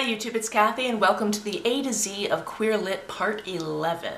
Hi YouTube, it's Kathy and welcome to the A to Z of Queer Lit Part 11.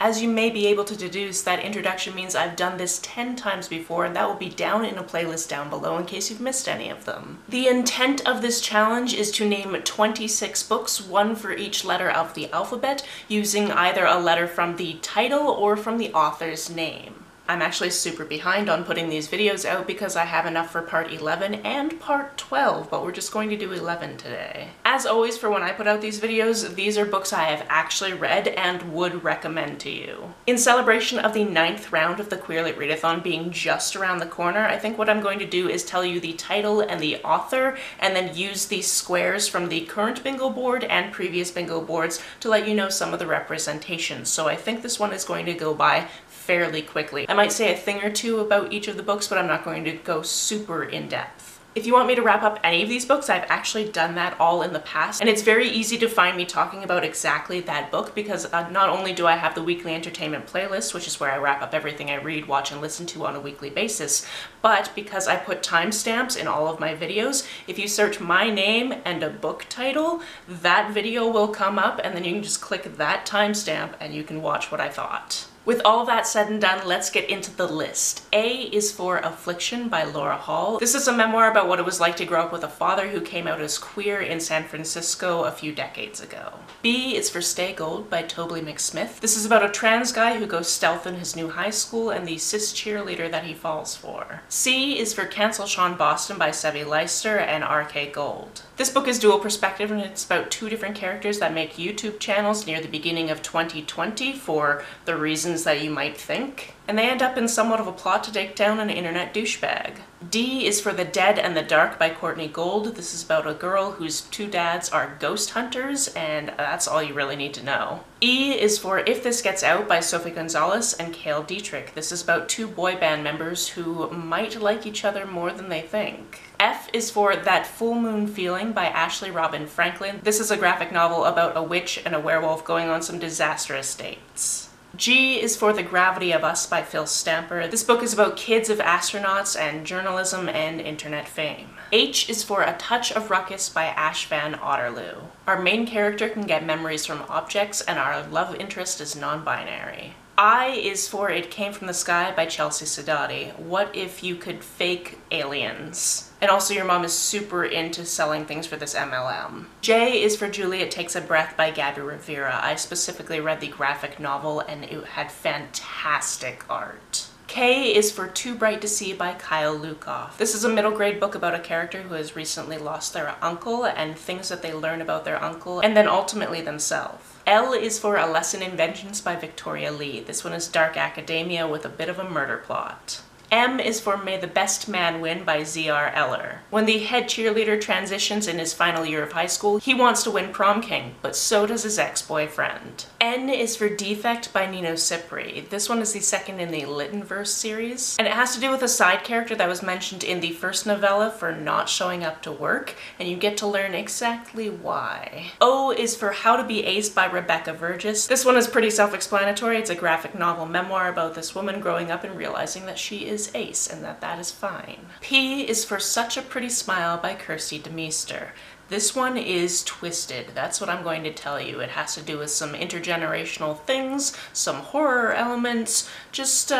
As you may be able to deduce, that introduction means I've done this 10 times before, and that will be down in a playlist down below in case you've missed any of them. The intent of this challenge is to name 26 books, one for each letter of the alphabet, using either a letter from the title or from the author's name. I'm actually super behind on putting these videos out because I have enough for part 11 and part 12, but we're just going to do 11 today. As always, for when I put out these videos, these are books I have actually read and would recommend to you. In celebration of the 9th round of the Queer Lit Readathon being just around the corner, I think what I'm going to do is tell you the title and the author, and then use these squares from the current bingo board and previous bingo boards to let you know some of the representations. So I think this one is going to go by fairly quickly. I might say a thing or two about each of the books, but I'm not going to go super in-depth. If you want me to wrap up any of these books, I've actually done that all in the past, and it's very easy to find me talking about exactly that book because not only do I have the weekly entertainment playlist, which is where I wrap up everything I read, watch, and listen to on a weekly basis, but because I put timestamps in all of my videos, if you search my name and a book title, that video will come up, and then you can just click that timestamp and you can watch what I thought. With all that said and done, let's get into the list. A is for Affliction by Laura Hall. This is a memoir about what it was like to grow up with a father who came out as queer in San Francisco a few decades ago. B is for Stay Gold by Toby McSmith. This is about a trans guy who goes stealth in his new high school and the cis cheerleader that he falls for. C is for Cancel Sean Boston by Sevy Lester and RK Gold. This book is dual perspective, and it's about two different characters that make YouTube channels near the beginning of 2020 for the reasons that you might think, and they end up in somewhat of a plot to take down an internet douchebag. D is for The Dead and the Dark by Courtney Gold. This is about a girl whose two dads are ghost hunters, and that's all you really need to know. E is for If This Gets Out by Sophie Gonzalez and Cale Dietrich. This is about two boy band members who might like each other more than they think. F is for That Full Moon Feeling by Ashley Robin Franklin. This is a graphic novel about a witch and a werewolf going on some disastrous dates. G is for The Gravity of Us by Phil Stamper. This book is about kids of astronauts and journalism and internet fame. H is for A Touch of Ruckus by Ash Van Otterloo. Our main character can get memories from objects, and our love interest is non-binary. I is for It Came From the Sky by Chelsea Sadati. What if you could fake aliens? And also, your mom is super into selling things for this MLM. J is for Juliet Takes a Breath by Gabby Rivera. I specifically read the graphic novel and it had fantastic art. K is for Too Bright to See by Kyle Lukoff. This is a middle grade book about a character who has recently lost their uncle and things that they learn about their uncle and then ultimately themselves. L is for A Lesson in Vengeance by Victoria Lee. This one is dark academia with a bit of a murder plot. M is for May the Best Man Win by Z.R. Eller. When the head cheerleader transitions in his final year of high school, he wants to win prom king, but so does his ex-boyfriend. N is for Defect by Nino Cipri. This one is the second in the Littenverse series, and it has to do with a side character that was mentioned in the first novella for not showing up to work, and you get to learn exactly why. O is for How to Be Ace by Rebecca Virgis. This one is pretty self-explanatory. It's a graphic novel memoir about this woman growing up and realizing that she is ace and that is fine. P is for Such a Pretty Smile by Kirsty DeMeester. This one is twisted. That's what I'm going to tell you. It has to do with some intergenerational things, some horror elements. Just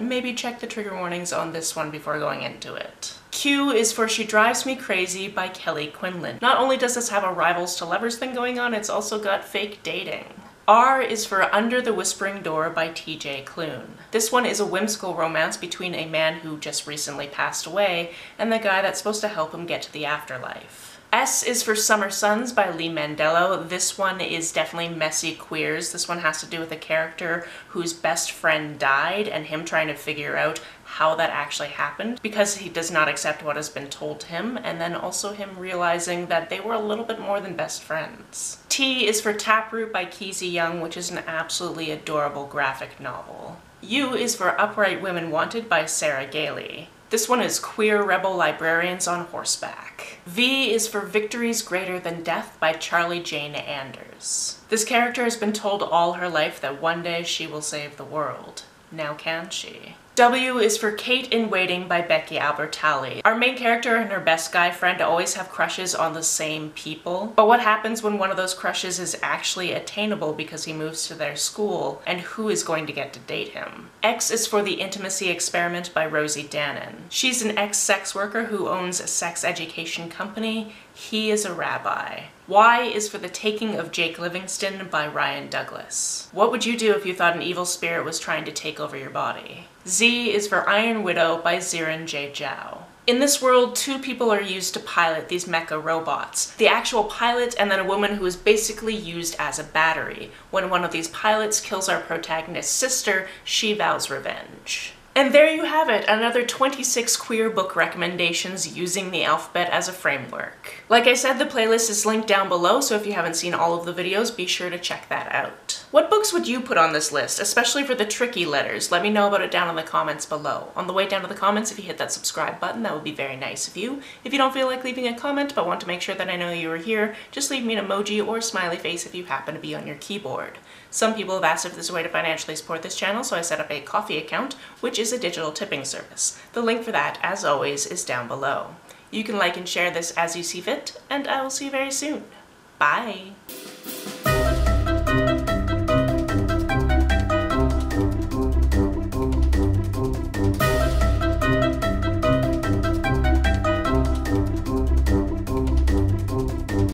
maybe check the trigger warnings on this one before going into it. Q is for She Drives Me Crazy by Kelly Quinlan. Not only does this have a rivals to lovers thing going on, it's also got fake dating. R is for Under the Whispering Door by TJ Klune. This one is a whimsical romance between a man who just recently passed away and the guy that's supposed to help him get to the afterlife. S is for Summer Suns by Lee Mandelo. This one is definitely messy queers. This one has to do with a character whose best friend died and him trying to figure out how that actually happened because he does not accept what has been told him, and then also him realizing that they were a little bit more than best friends. T is for Taproot by Keezy Young, which is an absolutely adorable graphic novel. U is for Upright Women Wanted by Sarah Gailey. This one is Queer Rebel Librarians on Horseback. V is for Victories Greater Than Death by Charlie Jane Anders. This character has been told all her life that one day she will save the world. Now can she? W is for Kate in Waiting by Becky Albertalli. Our main character and her best guy friend always have crushes on the same people, but what happens when one of those crushes is actually attainable because he moves to their school, and who is going to get to date him? X is for The Intimacy Experiment by Rosie Dannon. She's an ex-sex worker who owns a sex education company. He is a rabbi. Y is for The Taking of Jake Livingston by Ryan Douglas. What would you do if you thought an evil spirit was trying to take over your body? Z is for Iron Widow by Xiran Jay Zhao. In this world, two people are used to pilot these mecha robots. The actual pilot and then a woman who is basically used as a battery. When one of these pilots kills our protagonist's sister, she vows revenge. And there you have it, another 26 queer book recommendations using the alphabet as a framework. Like I said, the playlist is linked down below, so if you haven't seen all of the videos, be sure to check that out. What books would you put on this list, especially for the tricky letters? Let me know about it down in the comments below. On the way down to the comments, if you hit that subscribe button, that would be very nice of you. If you don't feel like leaving a comment but want to make sure that I know you are here, just leave me an emoji or smiley face if you happen to be on your keyboard. Some people have asked if there's a way to financially support this channel, so I set up a Ko-fi account, which is a digital tipping service. The link for that, as always, is down below. You can like and share this as you see fit, and I will see you very soon. Bye!